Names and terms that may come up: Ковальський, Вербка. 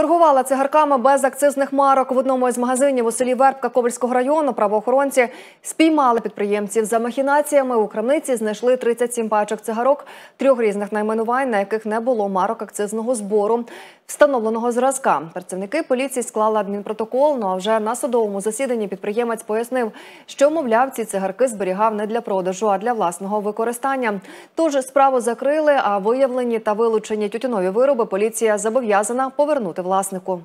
Торгувала цигарками без акцизних марок. В одному із магазинів у селі Вербка Ковальського району правоохоронці спіймали підприємців за махінаціями. У крамниці знайшли 37 пачок цигарок трьох різних найменувань, на яких не було марок акцизного збору встановленого зразка. Працівники поліції склали адмінпротокол, а вже на судовому засіданні підприємець пояснив, що, мовляв, ці цигарки зберігав не для продажу, а для власного використання. Тож справу закрили, а виявлені та вилучені тютюнові вироби поліція зобов'язана повернути власнику.